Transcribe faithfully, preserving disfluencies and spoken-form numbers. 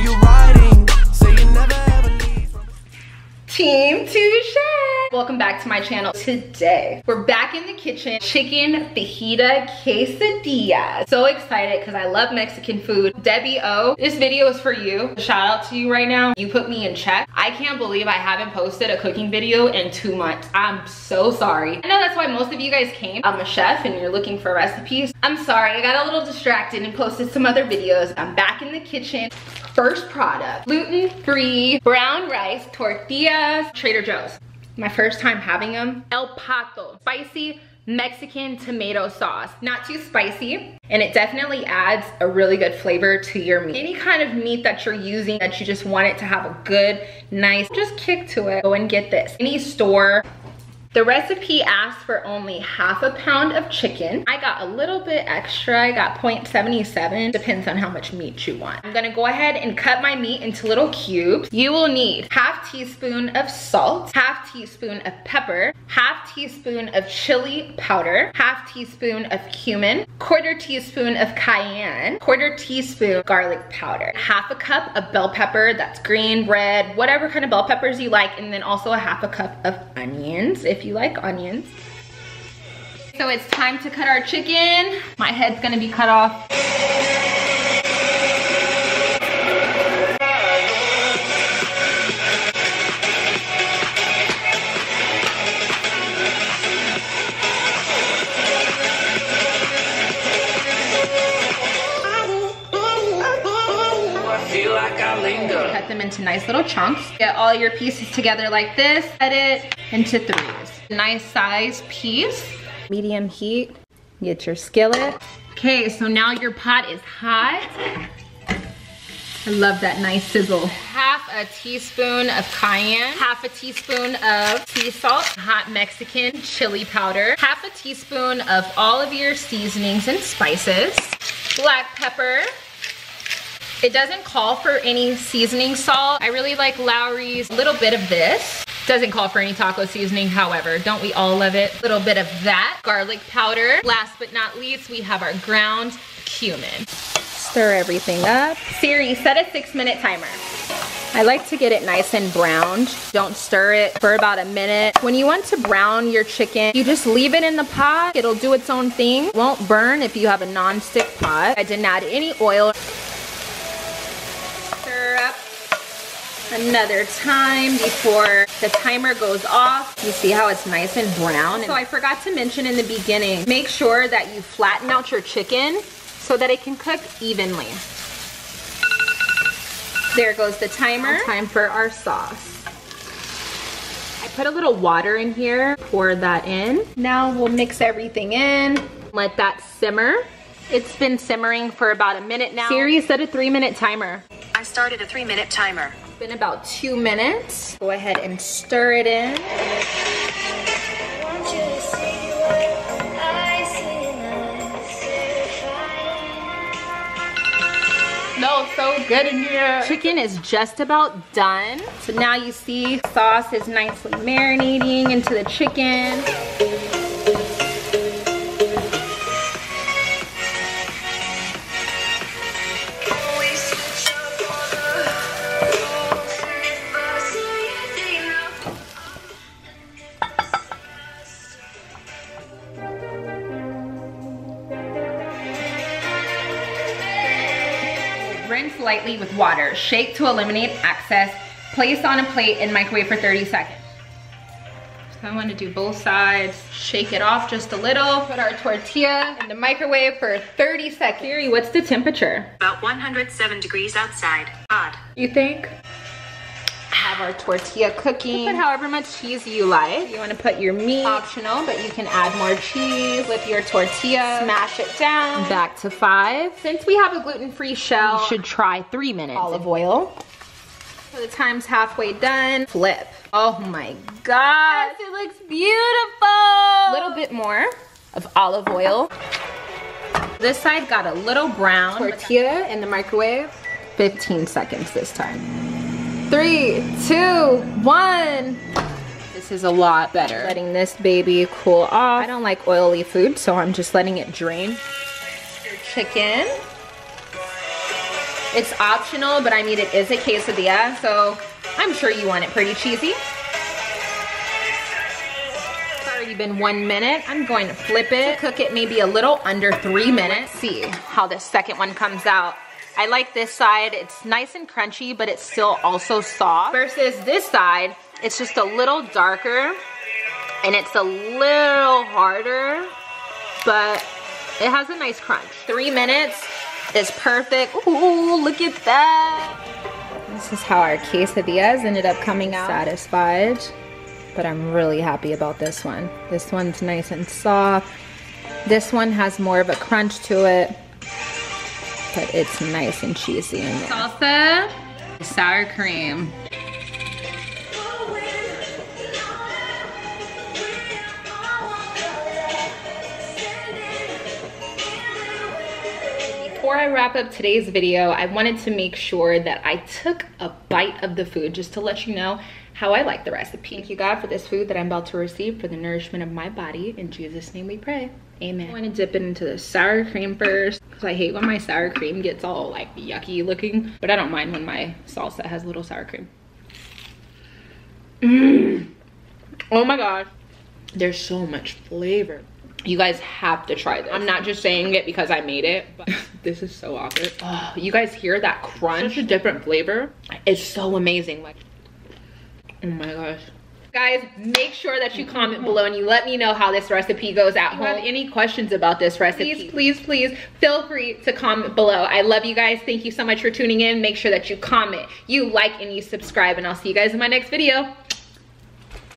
are you riding? Say you never ever leave from Team Touché. Welcome back to my channel. Today, we're back in the kitchen. Chicken fajita quesadilla. So excited because I love Mexican food. Debbie O, this video is for you. Shout out to you right now. You put me in check. I can't believe I haven't posted a cooking video in two months. I'm so sorry. I know that's why most of you guys came. I'm a chef and you're looking for recipes. I'm sorry, I got a little distracted and posted some other videos. I'm back in the kitchen. First product, gluten-free brown rice tortillas, Trader Joe's. My first time having them. El Pato, spicy Mexican tomato sauce. Not too spicy, and it definitely adds a really good flavor to your meat. Any kind of meat that you're using that you just want it to have a good, nice, just kick to it. Go and get this. Any store. The recipe asks for only half a pound of chicken. I got a little bit extra. I got zero point seven seven. Depends on how much meat you want. I'm gonna go ahead and cut my meat into little cubes. You will need half teaspoon of salt, half teaspoon of pepper, half teaspoon of chili powder, half teaspoon of cumin, quarter teaspoon of cayenne, quarter teaspoon garlic powder, half a cup of bell pepper, that's green, red, whatever kind of bell peppers you like, and then also a half a cup of onions, if If you like onions. So it's time to cut our chicken. My head's gonna be cut off. Cut them into nice little chunks. Get all your pieces together like this. Cut it into threes. Nice size piece. Medium heat. Get your skillet. Okay, so now your pot is hot. I love that nice sizzle. Half a teaspoon of cayenne, half a teaspoon of sea salt, hot Mexican chili powder, half a teaspoon of all of your seasonings and spices, black pepper. It doesn't call for any seasoning salt. I really like Lawry's. A little bit of this. Doesn't call for any taco seasoning, however. Don't we all love it? A little bit of that. Garlic powder. Last but not least, we have our ground cumin. Stir everything up. Siri, set a six minute timer. I like to get it nice and browned. Don't stir it for about a minute. When you want to brown your chicken, you just leave it in the pot. It'll do its own thing. It won't burn if you have a non-stick pot. I didn't add any oil. Up another time before the timer goes off. You see how it's nice and brown? So I forgot to mention in the beginning, make sure that you flatten out your chicken so that it can cook evenly. There goes the timer. Now time for our sauce. I put a little water in here. Pour that in. Now we'll mix everything in. Let that simmer. It's been simmering for about a minute now. Siri, set a three minute timer. I started a three minute timer. It's been about two minutes. Go ahead and stir it in. No, so good in here. Chicken is just about done. So now you see sauce is nicely marinating into the chicken. Rinse lightly with water. Shake to eliminate excess. Place on a plate and microwave for thirty seconds. So I want to do both sides. Shake it off just a little. Put our tortilla in the microwave for thirty seconds. Siri, what's the temperature? About one hundred seven degrees outside. Odd. You think? Have our tortilla cooking. Put however much cheese you like. You want to put your meat. Optional, but you can add more cheese with your tortilla. Smash it down. Back to five. Since we have a gluten-free shell, we should try three minutes. Olive oil. So the time's halfway done. Flip. Oh my gosh, it looks beautiful. A little bit more of olive oil. This side got a little brown. Tortilla in the microwave. fifteen seconds this time. Three, two, one. This is a lot better. Letting this baby cool off. I don't like oily food, so I'm just letting it drain. Your chicken. It's optional, but I mean, it is a quesadilla, so I'm sure you want it pretty cheesy. It's already been one minute. I'm going to flip it, cook it maybe a little under three minutes. Let's see how this second one comes out. I like this side. It's nice and crunchy, but it's still also soft. Versus this side, it's just a little darker and it's a little harder, but it has a nice crunch. Three minutes is perfect. Ooh, look at that. This is how our quesadillas ended up coming out. Satisfied, but I'm really happy about this one. This one's nice and soft. This one has more of a crunch to it, but it's nice and cheesy in there. Salsa, sour cream. Before I wrap up today's video, I wanted to make sure that I took a bite of the food just to let you know how I like the recipe. Thank you, God, for this food that I'm about to receive for the nourishment of my body. In Jesus' name we pray, amen. I'm going to dip it into the sour cream first because I hate when my sour cream gets all like yucky looking, but I don't mind when my salsa has a little sour cream. Mm. Oh my God, there's so much flavor. You guys have to try this. I'm not just saying it because I made it, but this is so awkward. Oh, you guys hear that crunch? Such a different flavor. It's so amazing. Like, oh my gosh. Guys, make sure that you comment below and you let me know how this recipe goes at home. If you have any questions about this recipe, please, please, please feel free to comment below. I love you guys. Thank you so much for tuning in. Make sure that you comment, you like, and you subscribe, and I'll see you guys in my next video.